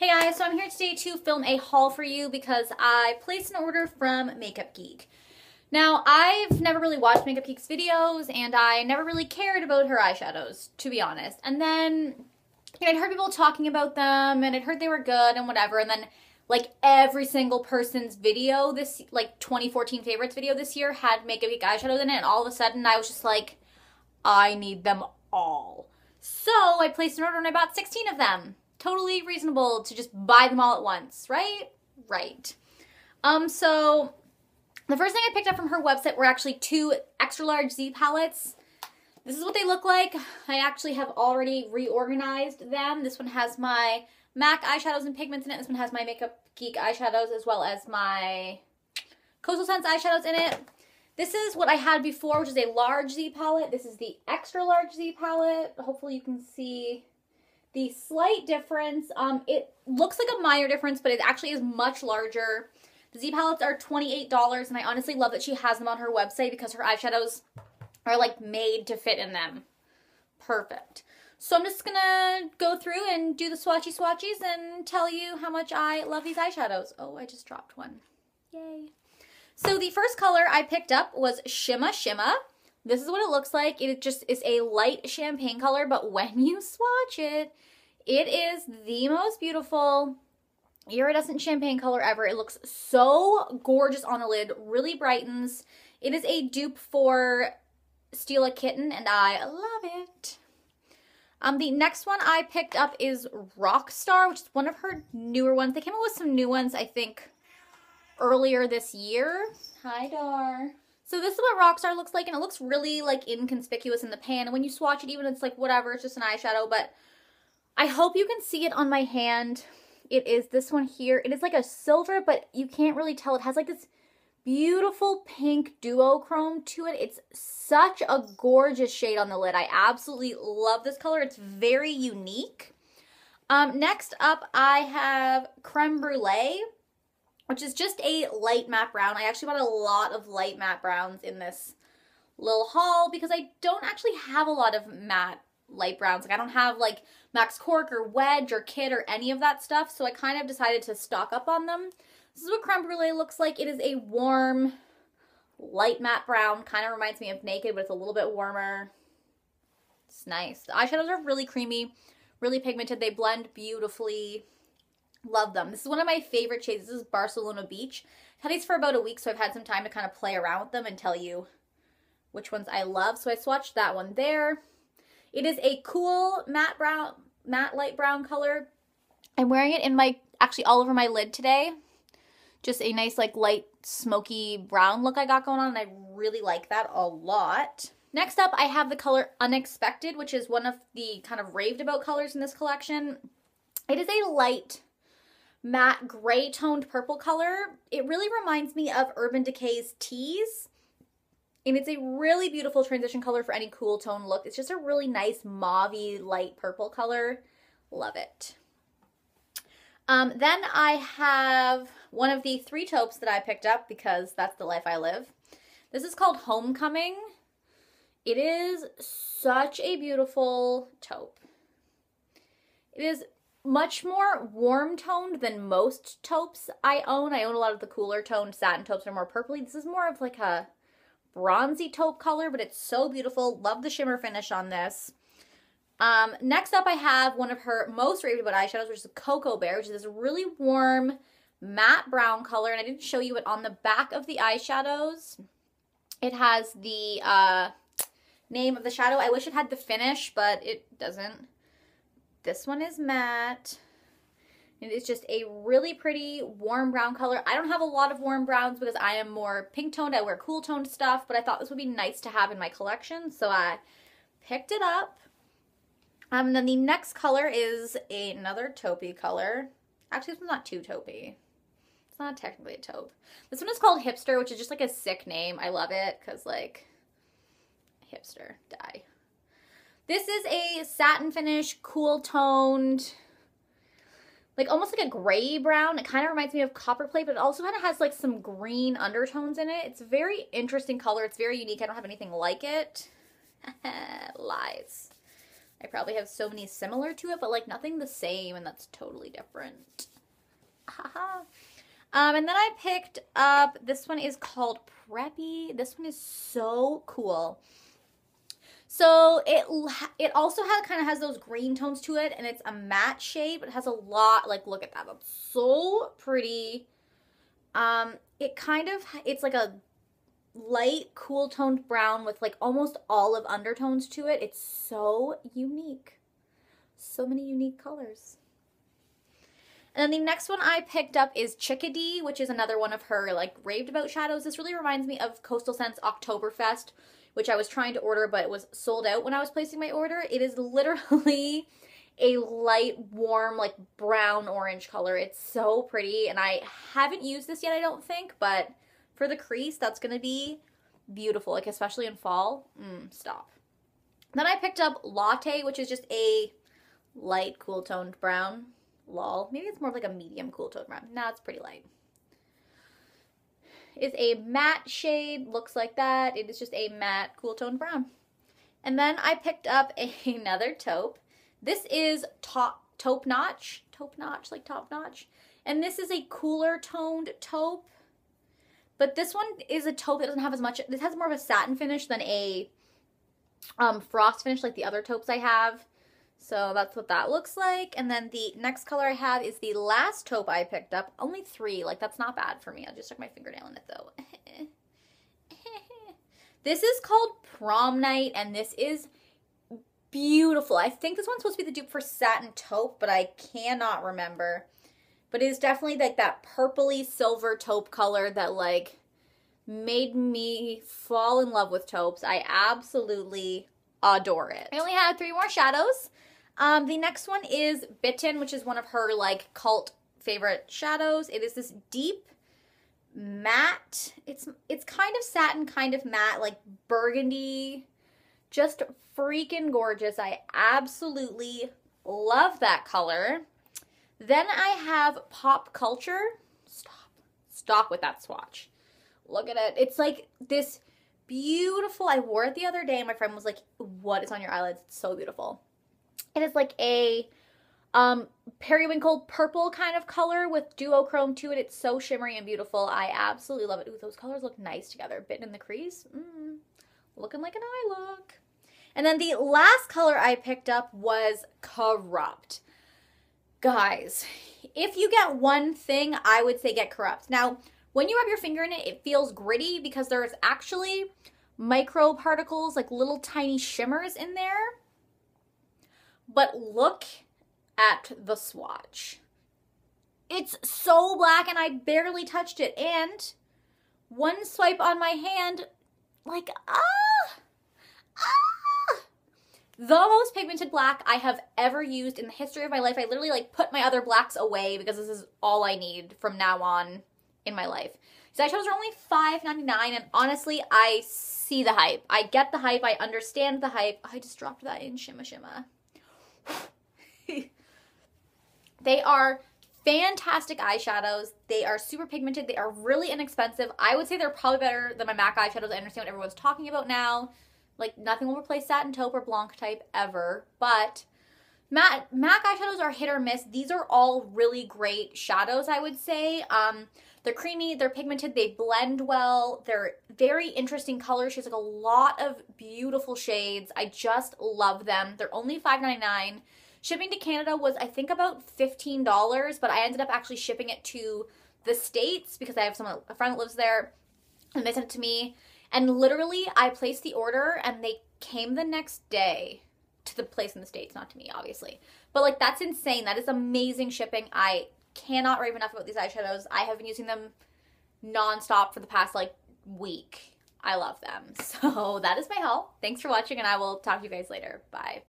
Hey guys, so I'm here today to film a haul for you because I placed an order from Makeup Geek. Now, I've never really watched Makeup Geek's videos and I never really cared about her eyeshadows, to be honest. And then, you know, I'd heard people talking about them and I'd heard they were good and whatever. And then, like, every single person's video this, like, 2014 favorites video this year had Makeup Geek eyeshadows in it. And all of a sudden, I was just like, I need them all. So I placed an order and I bought 16 of them. Totally reasonable to just buy them all at once, right? Right. So the first thing I picked up from her website were actually two extra large Z palettes. This is what they look like. I actually have already reorganized them. This one has my MAC eyeshadows and pigments in it. This one has my Makeup Geek eyeshadows as well as my Coastal Scents eyeshadows in it. This is what I had before, which is a large Z palette. This is the extra large Z palette. Hopefully you can see the slight difference. It looks like a minor difference, but it actually is much larger. The Z palettes are $28, and I honestly love that she has them on her website because her eyeshadows are, like, made to fit in them. Perfect. So I'm just gonna go through and do the swatchy swatchies and tell you how much I love these eyeshadows. Oh, I just dropped one. Yay. So the first color I picked up was Shimma Shimma. This is what it looks like. It just is a light champagne color, but when you swatch it, it is the most beautiful iridescent champagne color ever. It looks so gorgeous on the lid, really brightens. It is a dupe for Steal a Kitten, and I love it. The next one I picked up is Rockstar, which is one of her newer ones. They came out with some new ones, I think, earlier this year. Hi, Dar. So this is what Rockstar looks like, and it looks really, like, inconspicuous in the pan. And when you swatch it, even it's like, whatever, it's just an eyeshadow. But I hope you can see it on my hand. It is this one here. It is like a silver, but you can't really tell. It has, like, this beautiful pink duochrome to it. It's such a gorgeous shade on the lid. I absolutely love this color. It's very unique. Next up, I have Creme Brulee, which is just a light matte brown. I actually bought a lot of light matte browns in this little haul because I don't actually have a lot of matte light browns. Like, I don't have, like, Max Cork or Wedge or Kid or any of that stuff, so I kind of decided to stock up on them. This is what Creme Brulee looks like. It is a warm, light matte brown. Kind of reminds me of Naked, but it's a little bit warmer. It's nice. The eyeshadows are really creamy, really pigmented. They blend beautifully. Love them. This is one of my favorite shades. This is Barcelona Beach. I've had these for about a week, so I've had some time to kind of play around with them and tell you which ones I love. So I swatched that one there. It is a cool matte brown, matte light brown color. I'm wearing it in my, actually all over my lid today. Just a nice, like, light smoky brown look I got going on, and I really like that a lot. Next up, I have the color Unexpected, which is one of the kind of raved about colors in this collection. It is a light matte gray toned purple color. It really reminds me of Urban Decay's Tease, and it's a really beautiful transition color for any cool tone look. It's just a really nice mauve-y light purple color. Love it. Then I have one of the three taupes that I picked up because that's the life I live. This is called Homecoming. It is such a beautiful taupe. It is much more warm toned than most taupes I own. I own a lot of the cooler toned satin taupes are more purpley. This is more of, like, a bronzy taupe color, but it's so beautiful. Love the shimmer finish on this. Next up, I have one of her most raved about eyeshadows, which is Cocoa Bear, which is this really warm matte brown color. And I didn't show you it on the back of the eyeshadows. It has the name of the shadow. I wish it had the finish, but it doesn't. This one is matte. It is just a really pretty warm brown color. I don't have a lot of warm browns because I am more pink toned. I wear cool toned stuff, but I thought this would be nice to have in my collection, so I picked it up. And then the next color is another taupey color. Actually, this one's not too taupey. It's not technically a taupe. This one is called Hipster, which is just, like, a sick name. I love it because, like, hipster, die. This is a satin finish, cool toned, like, almost like a gray brown. It kind of reminds me of Copperplate, but it also kind of has, like, some green undertones in it. It's a very interesting color. It's very unique. I don't have anything like it. Lies. I probably have so many similar to it, but like nothing the same, and that's totally different. Haha. And then I picked up, this one is called Preppy. This one is so cool. So it also kind of has those green tones to it, and it's a matte shade, but it has a lot, like, look at that. That's so pretty. It's like a light, cool toned brown with like almost olive undertones to it. It's so unique. So many unique colors. And then the next one I picked up is Chickadee, which is another one of her like raved about shadows. This really reminds me of Coastal Scents Oktoberfest, which I was trying to order, but it was sold out when I was placing my order. It is literally a light, warm, like brown orange color. It's so pretty, and I haven't used this yet, I don't think, but for the crease, that's going to be beautiful, like especially in fall. Stop. Then I picked up Latte, which is just a light, cool toned brown. Lol. Maybe it's more of like a medium cool tone brown. Nah, it's pretty light. It's a matte shade. Looks like that. It is just a matte cool tone brown. And then I picked up another taupe. This is Taupe Notch. Taupe Notch, like top notch. And this is a cooler toned taupe. But this one is a taupe that doesn't have as much. This has more of a satin finish than a frost finish like the other taupes I have. So that's what that looks like. And then the next color I have is the last taupe I picked up. Only three. Like, that's not bad for me. I just stuck my fingernail in it, though. This is called Prom Night, and this is beautiful. I think this one's supposed to be the dupe for Satin Taupe, but I cannot remember. But it is definitely, like, that purpley silver taupe color that, like, made me fall in love with taupes. I absolutely adore it. I only had three more shadows. The next one is Bitten, which is one of her like cult favorite shadows. It is this deep matte, it's kind of satin, kind of matte, like burgundy, just freaking gorgeous. I absolutely love that color. Then I have Pop Culture. Stop with that swatch. Look at it. It's like this beautiful. I wore it the other day and my friend was like, what is on your eyelids? It's so beautiful. It is like a periwinkle purple kind of color with duochrome to it. It's so shimmery and beautiful. I absolutely love it. Ooh, those colors look nice together. Bitten in the crease. Looking like an eye look. And then the last color I picked up was Corrupt. Guys, if you get one thing, I would say get Corrupt. Now, when you rub your finger in it, it feels gritty because there's actually micro particles, like little tiny shimmers in there. But look at the swatch. It's so black and I barely touched it. And one swipe on my hand, like, the most pigmented black I have ever used in the history of my life. I literally like put my other blacks away because this is all I need from now on in my life. These eyeshadows are only $5.99, and honestly, I see the hype. I get the hype. I understand the hype. I just dropped that in Shimma Shimma. They are fantastic eyeshadows. They are super pigmented. They are really inexpensive. I would say they're probably better than my MAC eyeshadows. I understand what everyone's talking about now. Like, nothing will replace Satin Taupe or Blanc Type ever, but MAC eyeshadows are hit or miss. These are all really great shadows, I would say. They're creamy, they're pigmented, they blend well, they're very interesting colors. She has like a lot of beautiful shades. I just love them. They're only $5.99. Shipping to Canada was, I think, about $15, but I ended up actually shipping it to the States because I have a friend that lives there, and they sent it to me. And literally, I placed the order, and they came the next day. To the place in the States, not to me, obviously. But like, that's insane. That is amazing shipping. I cannot rave enough about these eyeshadows. I have been using them nonstop for the past like week. I love them. So that is my haul. Thanks for watching, and I will talk to you guys later. Bye.